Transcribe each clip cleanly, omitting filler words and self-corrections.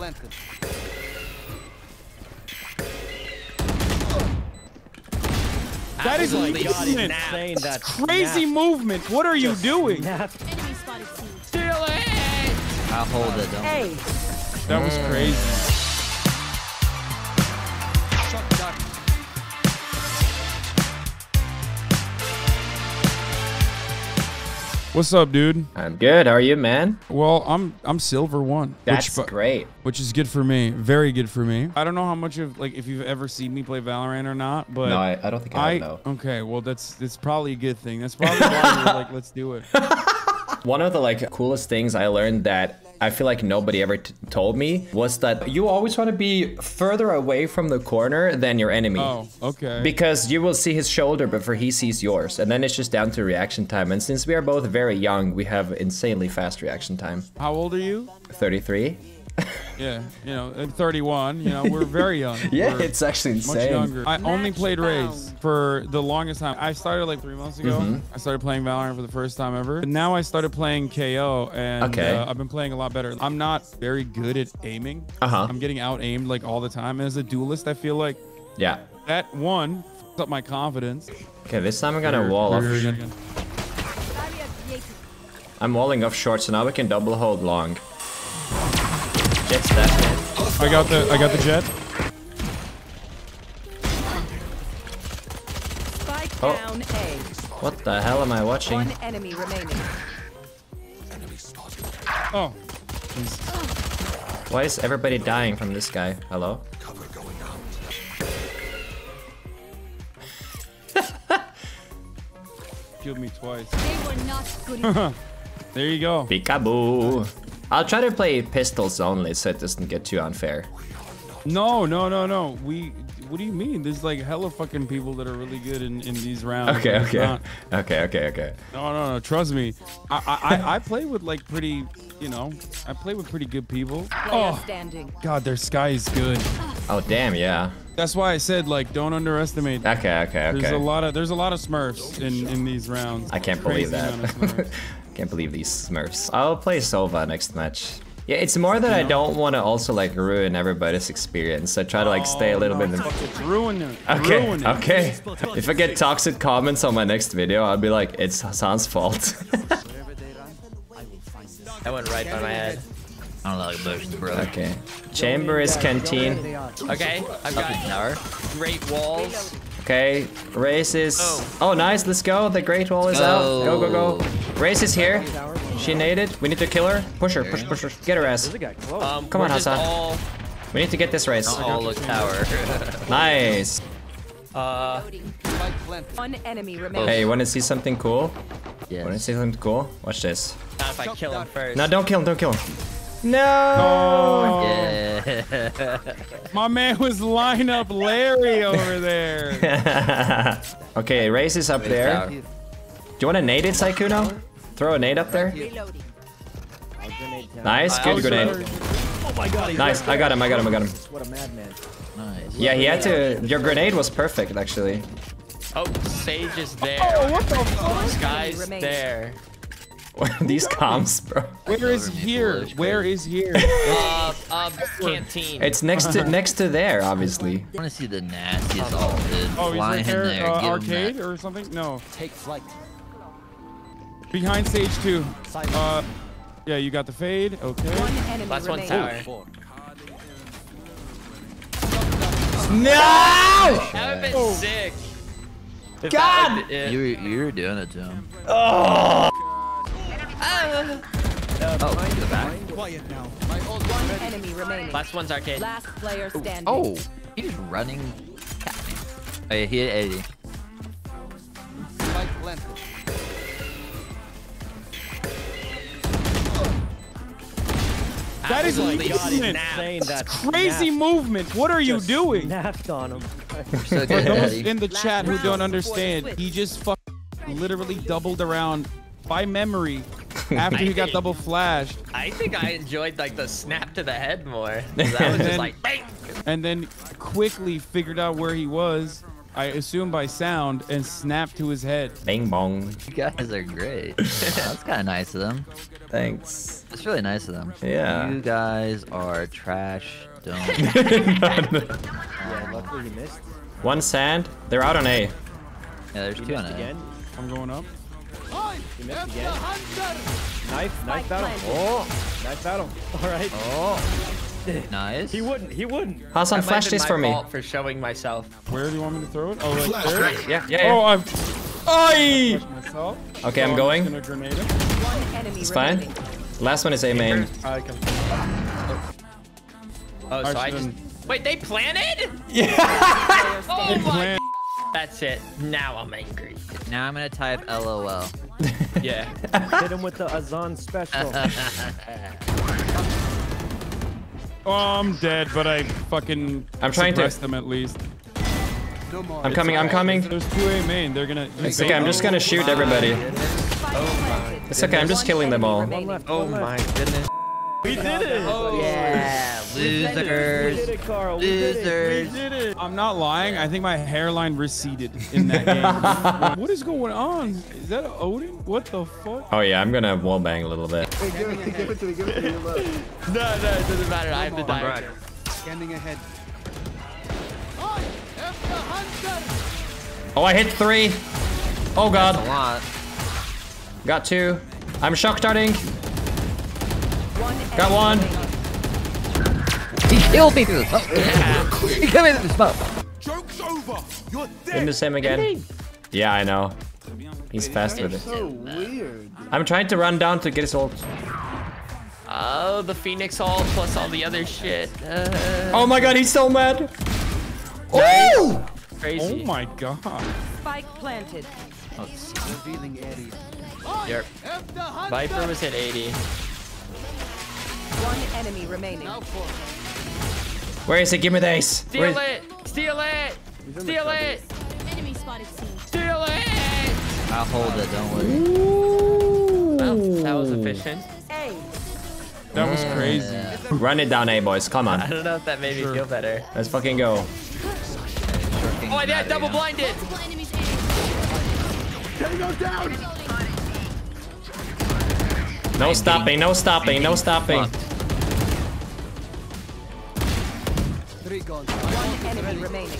planted. That is insane. That's crazy movement. What are you doing? Steal it! I'll hold it down. Hey. That was crazy. What's up, dude? I'm good. How are you, man? Well, I'm silver one. That's great. Which is good for me. Very good for me. I don't know how much of like if you've ever seen me play Valorant or not, but no, I don't think I know. Okay, well that's probably a good thing. That's probably why you're like, let's do it. One of the like coolest things I learned that I feel like nobody ever told me was that you always want to be further away from the corner than your enemy. Oh, okay. Because you will see his shoulder before he sees yours, and then it's just down to reaction time. And since we are both very young, we have insanely fast reaction time. How old are you? 33. Yeah, you know, I'm 31, you know, we're very young. Yeah, we're it's actually insane. Much younger. I only played Raze for the longest time. I started like 3 months ago. I started playing Valorant for the first time ever. And now I started playing KO, and I've been playing a lot better. I'm not very good at aiming. I'm getting out-aimed like all the time. And as a duelist, I feel like that one fucked up my confidence. Okay, this time I'm gonna wall off. I'm walling off short, so now we can double hold long. Jet's that way. I got the jet. Oh. What the hell am I watching? One enemy remaining. Oh. Jeez. Why is everybody dying from this guy? Hello? Cover going out. Killed me twice. They were not good. There you go. Peekaboo. I'll try to play pistols only, so it doesn't get too unfair. No, no, no, no. What do you mean? There's like hella fucking people that are really good in these rounds. Okay, okay, okay, okay, okay. No, no, no. Trust me. I play with like pretty, you know, I play with pretty good people. Oh, God, their sky is good. Oh, damn, yeah. That's why I said like don't underestimate. Okay, okay, okay. There's a lot of smurfs in these rounds. I can't believe that. Can't believe these smurfs. I'll play Sova next match. Yeah, it's more that I don't want to also like ruin everybody's experience. I try to like stay a little bit. Ruin it. Okay, ruin it. Okay. If I get toxic comments on my next video, I'll be like, it's Hassan's fault. I went right by my head. I don't like those, bro. Okay. Chamber is canteen. Okay, I've got power. Great walls. Okay, Raze is... Oh, nice, let's go. The Great Wall is out. Go, go, go. Raze is here. She naded. We need to kill her. Push her, push, push her. Get her ass. Come on, Hassan. We need to get this Raze. All the tower. Nice. Hey, you want to see something cool? Yes. Want to see something cool? Watch this. Not if I kill him first. No, don't kill him, don't kill him. No! Yeah. My man was lining up Larry over there. Okay, Raze is up there. Do you want to nade it, Saikuno? Throw a nade up there. Nice, good grenade. Nice, I got him, I got him, I got him. What a madman. Nice. Yeah, he had to... Your grenade was perfect, actually. Oh, Sage is there. Oh, what the fuck? This guy's there. These comms, bro. Where is here? Where is here? Canteen. It's next to there, obviously. I want to see the nastiest ulted. Oh, he's right there. Arcade or something? No. Take flight. Behind Sage 2. Yeah, you got the fade. Okay. Last one tower. No! I've been sick. God! You're doing it, Jim. Oh! The back. Quiet now. My old one enemy remaining. Last one's arcade. Last player standing. Oh, he's running. Oh, yeah, he hit 80. That is insane. That's crazy movement. What are you doing? Napped on him. For those in the chat who don't understand, he just literally doubled around by memory. After you got double flashed. I think I enjoyed like the snap to the head more. That was just like bang. And then quickly figured out where he was I assume by sound, and snapped to his head. Bang bong. You guys are great. Wow, that's kind of nice of them. Thanks. It's really nice of them. Yeah. You guys are trash. Don't. No. Yeah, luckily he missed. One sand. They're out on A. Yeah, there's two on A. Again. I'm going up. He missed again. Knife at him. Oh, knife at him. All right. Oh. Nice. He wouldn't. Hassan, flash this for me. For showing myself. Where do you want me to throw it? Oh, right there? Yeah. Oh, I'm... Oi! Okay, I'm going. It's fine. Last one is A main. Oh, so I just... Wait, they planted? Yeah! Oh my... That's it. Now I'm angry. Now I'm gonna type LOL. Yeah. Hit him with the Azan special. Oh, I'm dead, but I fucking suppress them at least. I'm coming. There's two A main. They're gonna. It's okay. I'm just gonna shoot everybody. Oh my. It's okay. I'm just killing them all. Oh my goodness. We did it. Oh yeah. Losers. We did it, Carl. Losers. We did it. I'm not lying. I think my hairline receded in that game. What is going on? Is that Odin? What the fuck? Oh yeah, I'm gonna wallbang a little bit. Wait, give it to me. No, it doesn't matter. I have to die. Right. Scanning ahead. Oh, I hit 3. Oh god. That's a lot. Got 2. I'm shock darting. Got 1. He killed me through the smoke. He killed me through the smoke. Joke's over. You're dead. Didn't miss him again. Yeah, I know. He's fast with it. So weird. I'm trying to run down to get his ult. Oh, the Phoenix ult plus all the other shit. Oh my god, he's so mad. Nice. Oh! Crazy. Oh my god. Spike planted. Oh, revealing area. Yep. Viper was hit 80. 1 enemy remaining. Where is it? Give me the ace. Steal it. Enemy spotted. Steal it. I'll hold it. Don't worry. Well, that was efficient. A. That was crazy. Yeah. Run it down, A boys. Come on. I don't know if that made me feel better. Let's fucking go. Oh, I got double blinded. Tango down. No stopping. One enemy remaining.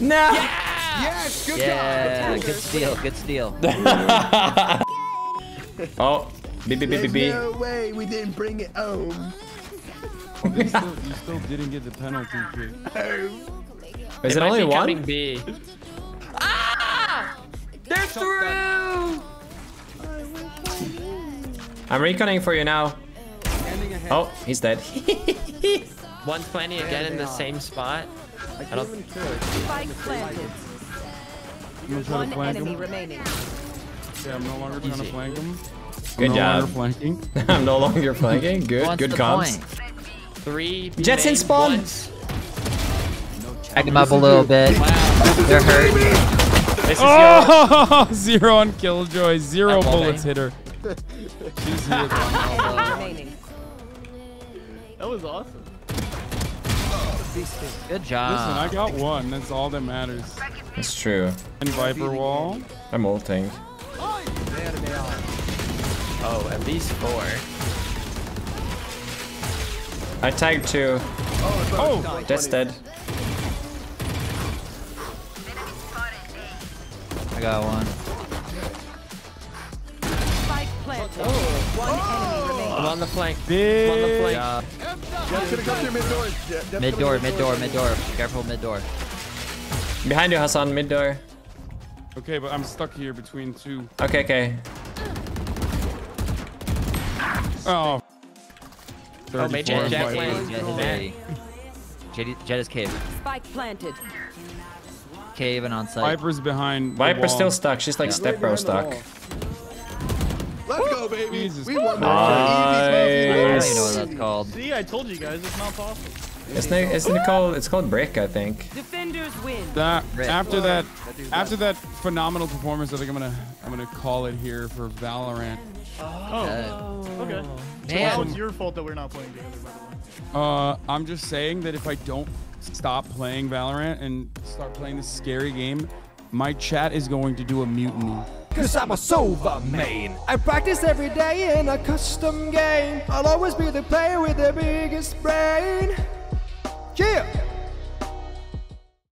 No! Yes! Good job! Good steal. Oh, B. No way, we didn't bring it home. Oh, you still didn't get the penalty kick. Oh. Is it only one? B. Ah! They're through! I'm reconning for you now. Oh, he's dead. 120 again in the same spot. I don't even care. Spike planted. One enemy remaining. Yeah, I'm no longer trying to flank him. Good job. I'm no longer flanking. Good comms. 3. Jets in spawn. Back him up a little bit. Wow. They're hurt. Oh, 0 on Killjoy. 0 bullets hit her. That was awesome. Good job. Listen, I got 1. That's all that matters. That's true. And Viper wall. I'm ulting. Oh, at least 4. I tagged 2. Oh, that's dead. I got 1. Oh. I'm on the flank. Mid door. Careful, mid door. Behind you, Hassan. Mid door. Okay, but I'm stuck here between 2. Okay. Oh. Oh, mid jet. Jet is cave. Spike planted. Cave and on site. Viper's behind. Viper's still stuck. She's like step bro stuck. Let's go, baby. Jesus. We won. Nice. I don't even know what that's called. See, I told you guys, it's not possible. It's called brick, I think. Defenders win. After that phenomenal performance, I think I'm gonna call it here for Valorant. Oh. Okay. Man. So it's your fault that we're not playing together, by the way. I'm just saying that if I don't stop playing Valorant and start playing this scary game, my chat is going to do a mutiny. Cause I'm a Sova main. I practice every day in a custom game. I'll always be the player with the biggest brain.